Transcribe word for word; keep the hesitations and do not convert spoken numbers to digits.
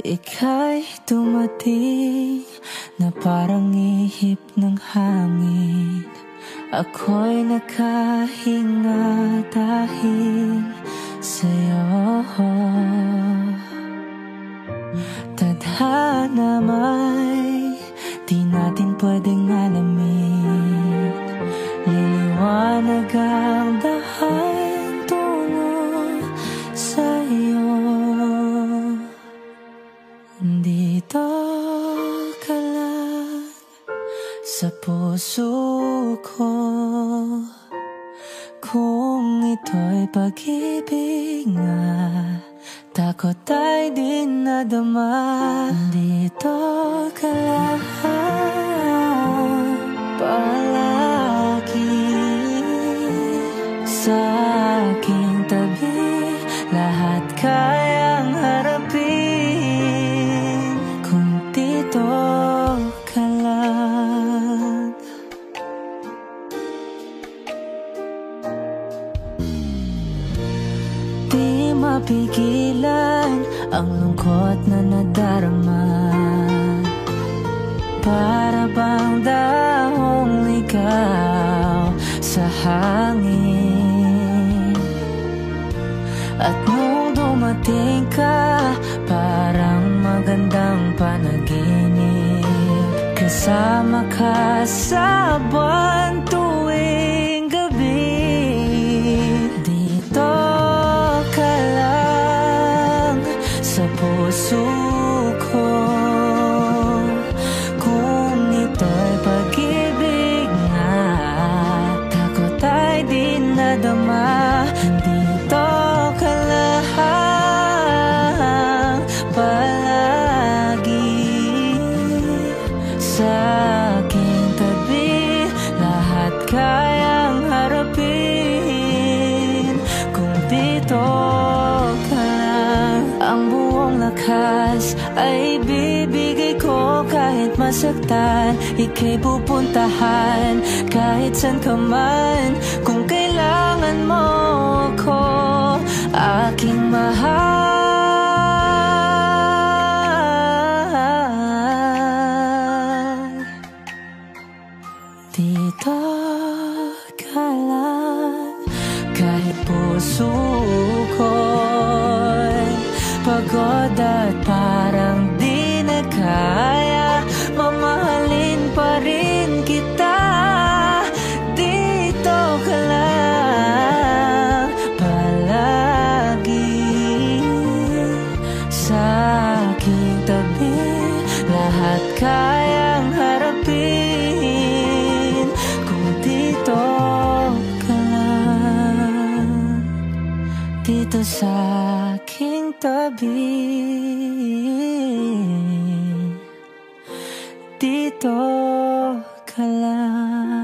Ika'y dumating na parang ihip ng hangin. Ako'y nakahinga dahil sa'yo. Tadhana may di natin pwedeng alamin. Liliwanag ang dahan tungo sa'yo. Nandito ka lang sa puso ko. Kung ito'y pag-ibig nga, takot ay di nadama. Nandito ka lang palagi sa aking tabi. Lahat kayang harapin pigilan ang lungkot na nadarama. Para bang dahong ligaw sa hangin. At nung dumating ka, parang magandang panaginip. Kasama ka sa buwan tuwing gabi. Dito sa puso ko, kung ito'y pag-ibig nga, takot ay di nadama. Nandito ka lang palagi sa aking tabi. Lahat kayang harapin kung dito. Lakas ay bibigay ko kahit masaktan. Ika'y pupuntahan kahit san ka man. Kung kailangan mo ko, aking mahal. Dito ka lang kahit puso ko. Pagod at parang di na kaya, mamahalin pa rin kita. Dito ka lang palagi sa aking tabi. Lahat kayang harapin kung dito ka lang. Dito sa aking tabi, dito ka lang.